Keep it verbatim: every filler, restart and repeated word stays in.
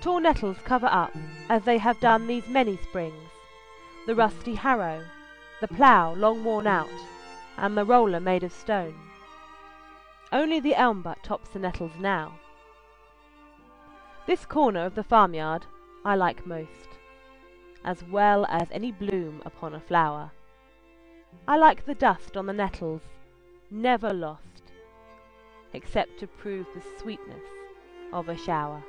Tall nettles cover up, as they have done these many springs, the rusty harrow, the plough long worn out, and the roller made of stone. Only the elm butt tops the nettles now. This corner of the farmyard I like most, as well as any bloom upon a flower. I like the dust on the nettles, never lost, except to prove the sweetness of a shower.